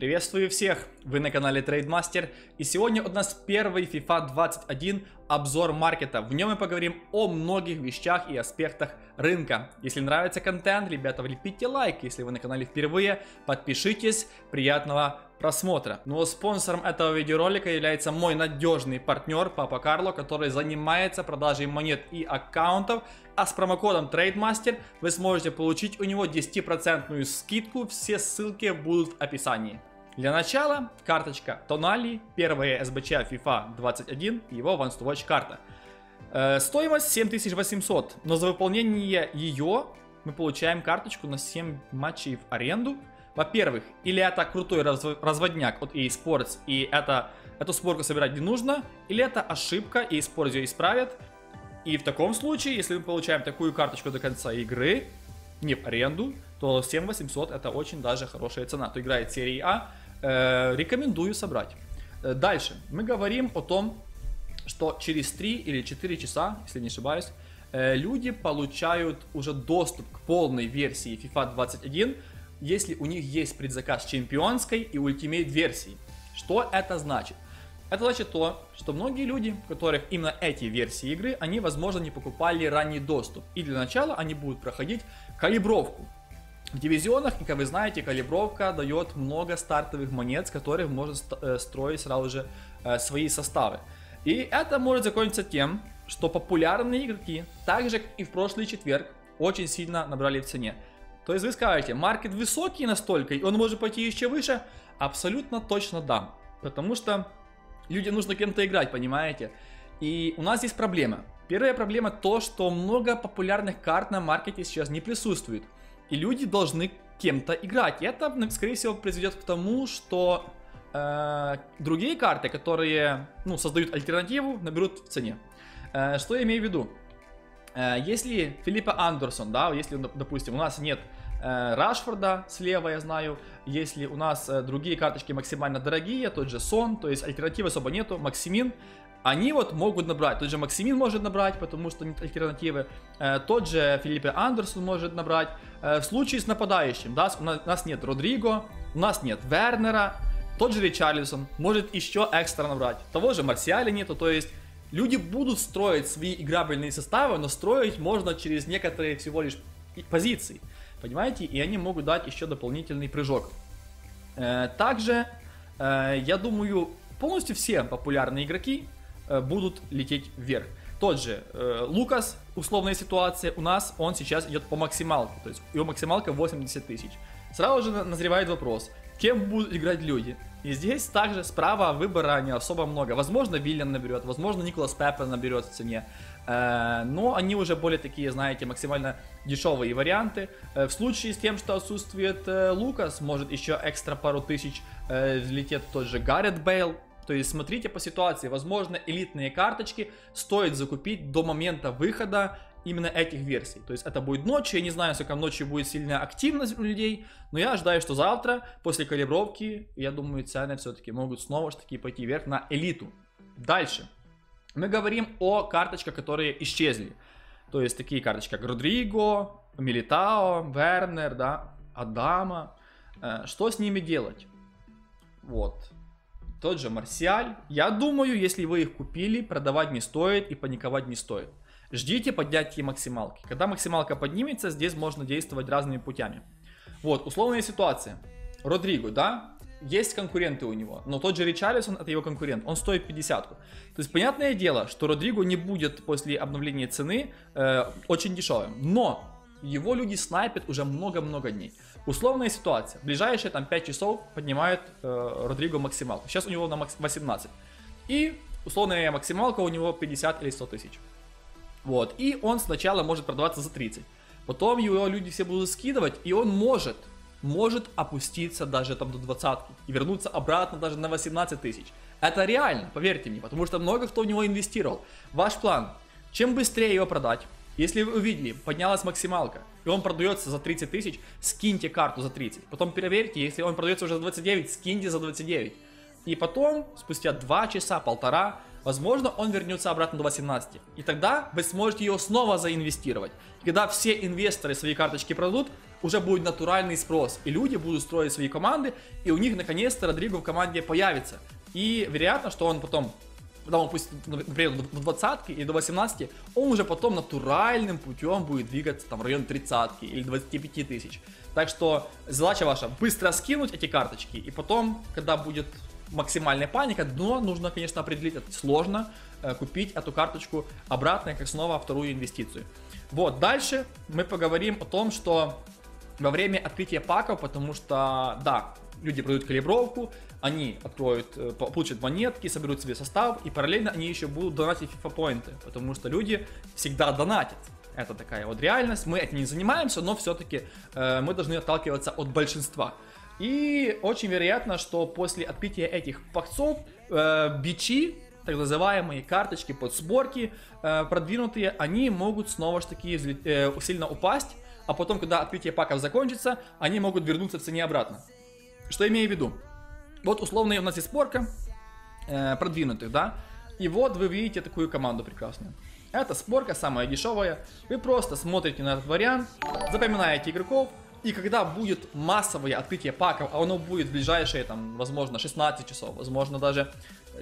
Приветствую всех, вы на канале TradeMaster, и сегодня у нас первый FIFA 21 обзор маркета. В нем мы поговорим о многих вещах и аспектах рынка. Если нравится контент, ребята, влепите лайк. Если вы на канале впервые, подпишитесь. Приятного просмотра. Но спонсором этого видеоролика является мой надежный партнер Папа Карло, который занимается продажей монет и аккаунтов. А с промокодом TradeMaster вы сможете получить у него 10% скидку. Все ссылки будут в описании. Для начала карточка Тонали, первая SBC FIFA 21, его One to Watch карта. Стоимость 7800, но за выполнение ее мы получаем карточку на 7 матчей в аренду. Во-первых, или это крутой разводняк от eSports и эту сборку собирать не нужно, или это ошибка, eSports ее исправят. И в таком случае, если мы получаем такую карточку до конца игры, не в аренду, то 7800 это очень даже хорошая цена. То играет серии А, рекомендую собрать. Дальше мы говорим о том, что через 3 или 4 часа, если не ошибаюсь, люди получают уже доступ к полной версии FIFA 21, если у них есть предзаказ чемпионской и ультимейт версии. Что это значит? Это значит то, что многие люди, у которых именно эти версии игры, они, возможно, не покупали ранний доступ. И для начала они будут проходить калибровку. В дивизионах, как вы знаете, калибровка дает много стартовых монет, с которых можно строить сразу же свои составы. И это может закончиться тем, что популярные игроки, так же как и в прошлый четверг, очень сильно набрали в цене. То есть вы скажете, маркет высокий настолько, и он может пойти еще выше? Абсолютно точно да. Потому что людям нужно кем-то играть, понимаете? И у нас есть проблема. Первая проблема то, что много популярных карт на маркете сейчас не присутствует. И люди должны кем-то играть. И это, скорее всего, приведет к тому, что другие карты, которые создают альтернативу, наберут в цене. Что я имею в виду? Если Филиппе Андерсон, да, если, допустим, у нас нет Рашфорда слева, я знаю. Если у нас другие карточки максимально дорогие, тот же Сон, то есть альтернативы особо нету, Максимин, они вот могут набрать. Тот же Максимин может набрать, потому что нет альтернативы. Тот же Филиппе Андерсон может набрать. В случае с нападающим, да, у нас нет Родриго, у нас нет Вернера, тот же Ричарлисон может еще экстра набрать. Того же Марсиаля нету, то есть люди будут строить свои играбельные составы, но строить можно через некоторые всего лишь позиции. Понимаете? И они могут дать еще дополнительный прыжок. Также, я думаю, полностью все популярные игроки будут лететь вверх. Тот же Лукас, условная ситуация, у нас он сейчас идет по максималке. То есть его максималка 80 тысяч. Сразу же назревает вопрос, кем будут играть люди? И здесь также справа выбора не особо много. Возможно, Вильян наберет, возможно, Николас Пеппен наберет в цене. Но они уже более такие, знаете, максимально дешевые варианты. В случае с тем, что отсутствует Лукас, может еще экстра пару тысяч взлетит тот же Гаррет Бейл. То есть смотрите по ситуации. Возможно, элитные карточки стоит закупить до момента выхода именно этих версий. То есть это будет ночью, я не знаю, сколько ночью будет сильная активность у людей, но я ожидаю, что завтра, после калибровки, я думаю, цены все-таки могут снова таки пойти вверх на элиту. Дальше. Мы говорим о карточках, которые исчезли. То есть такие карточки, как Родриго, Милитао, Вернер, да, Адама. Что с ними делать? Вот. Тот же Марсиаль. Я думаю, если вы их купили, продавать не стоит и паниковать не стоит. Ждите поднятия максималки. Когда максималка поднимется, здесь можно действовать разными путями. Вот, условная ситуация. Родриго, да, есть конкуренты у него, но тот же Ричарлисон, это его конкурент, он стоит 50-ку. То есть, понятное дело, что Родриго не будет после обновления цены очень дешевым, но его люди снайпят уже много-много дней. Условная ситуация. В ближайшие там 5 часов поднимают Родриго максималку. Сейчас у него на 18. И условная максималка у него 50 или 100 тысяч. Вот. И он сначала может продаваться за 30. Потом его люди все будут скидывать, и он может опуститься даже там до 20 и вернуться обратно даже на 18 тысяч. Это реально, поверьте мне, потому что много кто в него инвестировал. Ваш план, чем быстрее его продать, если вы увидели, поднялась максималка, и он продается за 30 тысяч, скиньте карту за 30. Потом проверьте, если он продается уже за 29, скиньте за 29. И потом, спустя 2 часа, полтора, возможно, он вернется обратно до 18. И тогда вы сможете ее снова заинвестировать. И когда все инвесторы свои карточки продадут, уже будет натуральный спрос. И люди будут строить свои команды, и у них наконец-то Родриго в команде появится. И вероятно, что он потом, когда он пусть, например, до 20 или до 18, он уже потом натуральным путем будет двигаться там в район 30 или 25 тысяч. Так что задача ваша быстро скинуть эти карточки, и потом, когда будет максимальная паника, но нужно, конечно, определить, это сложно, купить эту карточку обратно, как снова вторую инвестицию. Вот, дальше мы поговорим о том, что во время открытия паков, потому что, да, люди пройдут калибровку, они откроют, получат монетки, соберут себе состав, и параллельно они еще будут донатить FIFA поинты, потому что люди всегда донатят. Это такая вот реальность, мы этим не занимаемся, но все-таки мы должны отталкиваться от большинства. И очень вероятно, что после открытия этих пакцов бичи, так называемые карточки под сборки, продвинутые, они могут снова же таки сильно упасть, а потом, когда открытие паков закончится, они могут вернуться в цене обратно. Что имею в виду? Вот условно у нас есть сборка продвинутых, да, и вот вы видите такую команду прекрасную. Это сборка самая дешевая, вы просто смотрите на этот вариант, запоминаете игроков. И когда будет массовое открытие паков, а оно будет в ближайшие, там, возможно, 16 часов, возможно, даже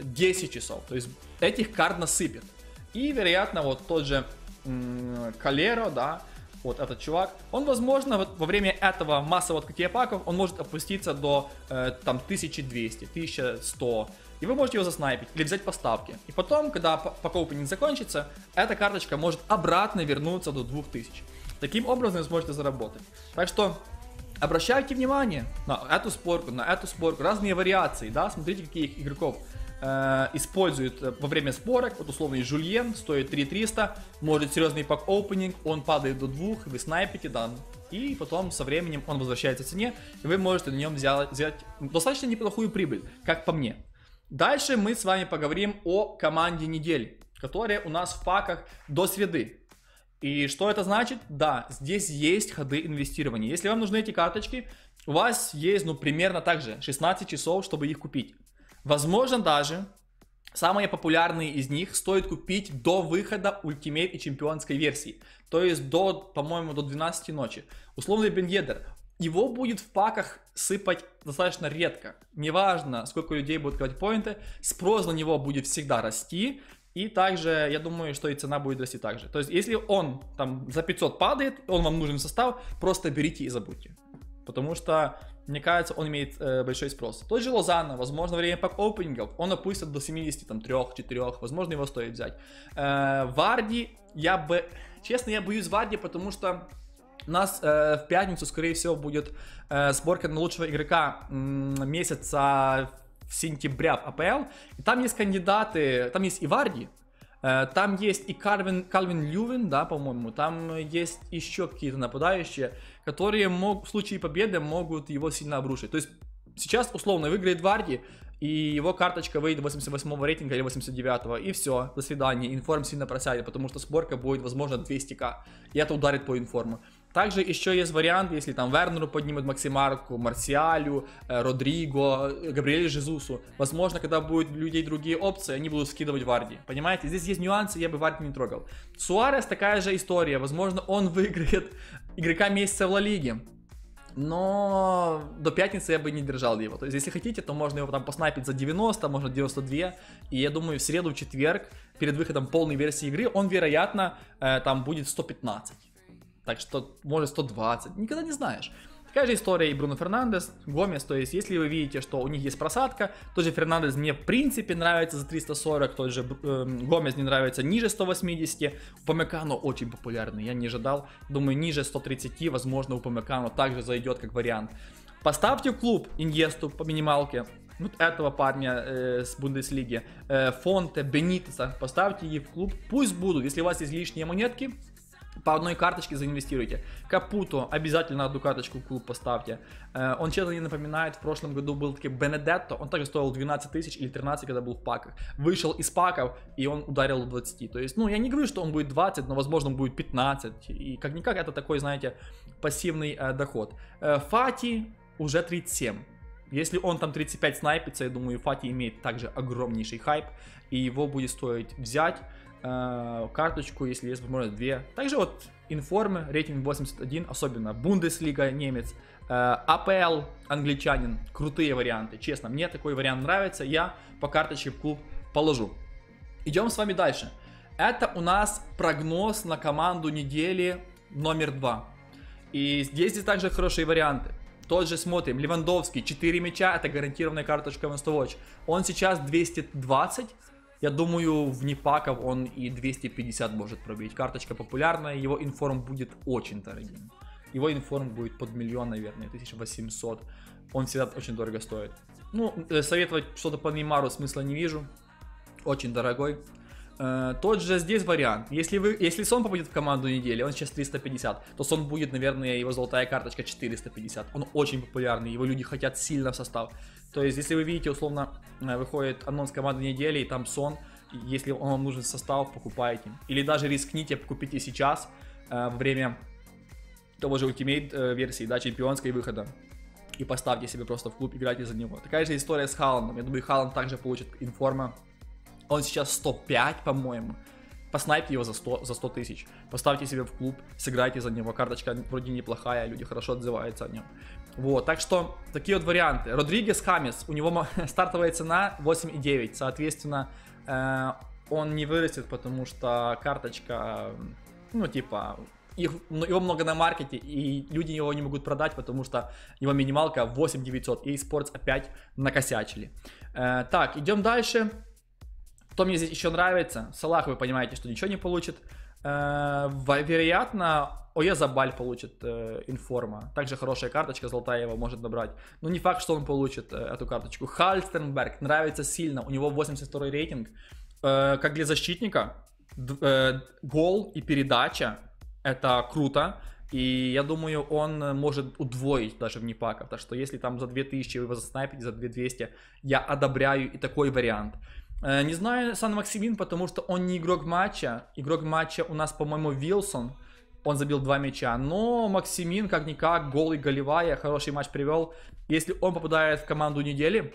10 часов, то есть этих карт насыпет. И, вероятно, вот тот же Калеро, да, вот этот чувак, он, возможно, вот во время этого массового открытия паков, он может опуститься до, там, 1200, 1100, и вы можете его заснайпить или взять поставки. И потом, когда пак-опенинг закончится, эта карточка может обратно вернуться до 2000. Таким образом вы сможете заработать. Так что обращайте внимание на эту сборку, разные вариации, да, смотрите, каких игроков используют во время сборок. Вот условный Жульен стоит 3300, может серьезный пак-опенинг, он падает до 2, вы снайпите, да, и потом со временем он возвращается в цене, и вы можете на нем взять достаточно неплохую прибыль, как по мне. Дальше мы с вами поговорим о команде недели, которая у нас в паках до среды. И что это значит? Да, здесь есть ходы инвестирования. Если вам нужны эти карточки, у вас есть, ну, примерно так же 16 часов, чтобы их купить. Возможно, даже самые популярные из них стоит купить до выхода ультимейт и чемпионской версии. То есть до, по-моему, до 12 ночи. Условный Беньедер. Его будет в паках сыпать достаточно редко. Неважно, сколько людей будут купать поинты, спрос на него будет всегда расти. И также, я думаю, что и цена будет расти также. То есть, если он там за 500 падает, он вам нужен в состав, просто берите и забудьте. Потому что, мне кажется, он имеет большой спрос. Тот же Лозанна, возможно, во время пак-опенингов он опустит до 73-4, возможно, его стоит взять. Варди, я бы, честно, я боюсь Варди, потому что у нас в пятницу, скорее всего, будет сборка на лучшего игрока месяца в сентябре в АПЛ, и там есть кандидаты, там есть и Варди, там есть и Калвин Льювин, да, по-моему, там есть еще какие-то нападающие, которые в случае победы могут его сильно обрушить. То есть сейчас условно выиграет Варди, и его карточка выйдет 88 рейтинга или 89-го, и все, до свидания, информ сильно просядет, потому что сборка будет, возможно, 200к, и это ударит по информу. Также еще есть вариант, если там Вернеру поднимут максимарку, Марсиалю, Родриго, Габриэлю Жезусу. Возможно, когда будут у людей другие опции, они будут скидывать Варди. Понимаете, здесь есть нюансы, я бы Варди не трогал. Суарес такая же история. Возможно, он выиграет игрока месяца в Ла Лиге. Но до пятницы я бы не держал его. То есть, если хотите, то можно его там поснайпить за 90, можно 92. И я думаю, в среду, в четверг, перед выходом полной версии игры, он, вероятно, там будет 115. Так что, может, 120, никогда не знаешь. Такая же история и Бруно Фернандес, Гомес. То есть, если вы видите, что у них есть просадка, тот же Фернандес мне, в принципе, нравится за 340, тот же Гомес мне нравится ниже 180. У Памекано очень популярный, я не ожидал. Думаю, ниже 130, возможно, у Памекано также зайдет как вариант. Поставьте в клуб Иньесту по минималке. Вот этого парня с Бундеслиги, Фонте, Бенитеса. Поставьте их в клуб, пусть будут. Если у вас есть лишние монетки, по одной карточке заинвестируйте. Капуто, обязательно одну карточку в клуб поставьте. Он честно не напоминает, в прошлом году был таки Бенедетто, он также стоил 12 тысяч или 13, когда был в паках. Вышел из паков, и он ударил 20. То есть, ну, я не говорю, что он будет 20, но, возможно, он будет 15. И как-никак это такой, знаете, пассивный доход. Фати уже 37. Если он там 35 снайпится, я думаю, Фати имеет также огромнейший хайп, и его будет стоить взять карточку, если есть возможность, две. Также вот информы, рейтинг 81, особенно Бундеслига немец, АПЛ англичанин, крутые варианты, честно, мне такой вариант нравится, я по карточке в клуб положу. Идем с вами дальше. Это у нас прогноз на команду недели номер 2. И здесь есть также хорошие варианты. Тот же смотрим, Левандовский, 4 мяча, это гарантированная карточка One to Watch. Он сейчас 220, я думаю, в непаков он и 250 может пробить. Карточка популярная, его информ будет очень дорогим. Его информ будет под миллион, наверное, 1800. Он всегда очень дорого стоит. Ну, советовать что-то по Неймару смысла не вижу. Очень дорогой. Тот же здесь вариант. Если Сон попадет в команду недели, он сейчас 350, то Сон будет, наверное, его золотая карточка 450. Он очень популярный, его люди хотят сильно в состав. То есть, если вы видите, условно, выходит анонс команды недели, и там Сон, если он вам нужен состав, покупайте. Или даже рискните, покупите сейчас, во время того же ультимейт версии, да, чемпионской выхода. И поставьте себе просто в клуб, играйте за него. Такая же история с Халандом. Я думаю, Халанд также получит информа. Он сейчас 105, по-моему. Поснайпьте его за 100 тысяч. Поставьте себе в клуб, сыграйте за него. Карточка вроде неплохая, люди хорошо отзываются о нем. Вот, так что такие вот варианты. Родригес Хамес, у него стартовая цена 8,9. Соответственно, он не вырастет, потому что карточка, ну типа, его много на маркете, и люди его не могут продать, потому что его минималка 8,900. И eSports опять накосячили. Так, идем дальше. Что мне здесь еще нравится, Салах, вы понимаете, что ничего не получит. Вероятно, Оязабаль получит информа. Также хорошая карточка, золотая, его может набрать. Но не факт, что он получит эту карточку. Хальстернберг нравится сильно, у него 82 рейтинг. Как для защитника, гол и передача, это круто. И я думаю, он может удвоить даже в непаков. Так что если там за 2000 вы его заснайпите, за 2200, я одобряю и такой вариант. Не знаю сам Максимин, потому что он не игрок матча. Игрок матча у нас, по-моему, Вилсон. Он забил 2 мяча. Но Максимин, как-никак, гол и голевая. Хороший матч привел. Если он попадает в команду недели,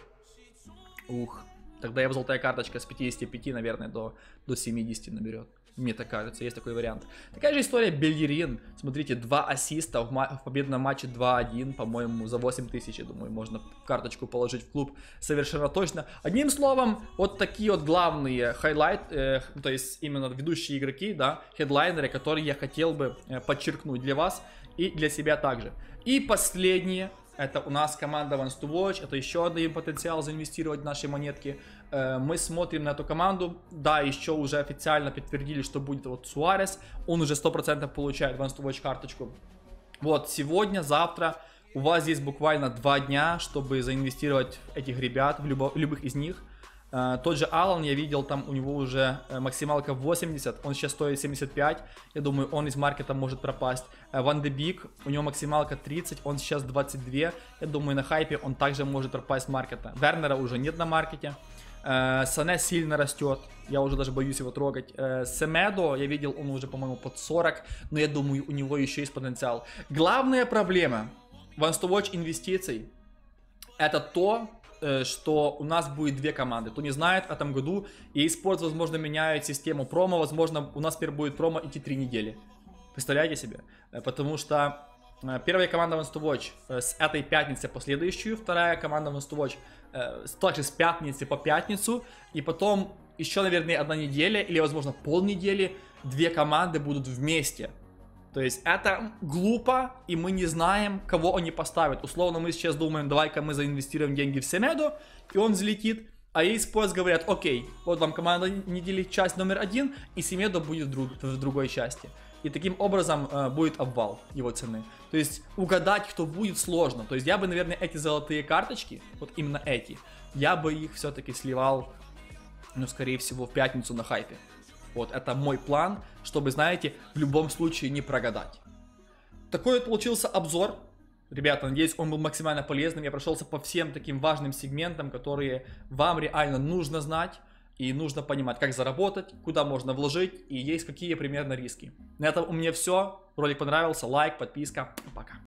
тогда его золотая карточка с 55, наверное, до 70 наберет. Мне так кажется, есть такой вариант. Такая же история Бельерин. Смотрите, 2 ассиста в победном матче 2-1, по-моему, за 8000, я думаю, можно карточку положить в клуб совершенно точно. Одним словом, вот такие вот главные хайлайты, то есть именно ведущие игроки, да, хедлайнеры, которые я хотел бы подчеркнуть для вас и для себя также. И последнее. Это у нас команда One to Watch, это еще один потенциал заинвестировать в наши монетки. Мы смотрим на эту команду, да, еще уже официально подтвердили, что будет вот Суарес, он уже 100% получает One to Watch карточку. Вот, сегодня, завтра у вас есть буквально 2 дня, чтобы заинвестировать этих ребят, в любых из них. Тот же Алан, я видел, там у него уже максималка 80, он сейчас стоит 75, я думаю, он из маркета может пропасть. Ван де Бик, у него максималка 30, он сейчас 22, я думаю, на хайпе он также может пропасть с маркета. Вернера уже нет на маркете. Сане сильно растет, я уже даже боюсь его трогать. Семедо, я видел, он уже, по-моему, под 40, но я думаю, у него еще есть потенциал. Главная проблема One to Watch инвестиций — это то, что у нас будет 2 команды. Кто не знает, в этом году eSports, возможно, меняет систему промо. Возможно, у нас теперь будет промо идти 3 недели. Представляете себе? Потому что первая команда One to Watch с этой пятницы по следующую, вторая команда One to Watch также с пятницы по пятницу, и потом еще, наверное, 1 неделя или, возможно, полнедели 2 команды будут вместе. То есть это глупо, и мы не знаем, кого они поставят. Условно, мы сейчас думаем, давай-ка мы заинвестируем деньги в Семедо, и он взлетит. А eSports говорят, окей, вот вам команда недели, часть номер 1, и Семедо будет в другой части. И таким образом будет обвал его цены. То есть угадать, кто будет, сложно. То есть я бы, наверное, эти золотые карточки, вот именно эти, я бы их все-таки сливал, ну, скорее всего, в пятницу на хайпе. Вот, это мой план, чтобы, знаете, в любом случае не прогадать. Такой вот получился обзор. Ребята, надеюсь, он был максимально полезным. Я прошелся по всем таким важным сегментам, которые вам реально нужно знать. И нужно понимать, как заработать, куда можно вложить и есть какие примерно риски. На этом у меня все. Ролик понравился. Лайк, подписка. Пока.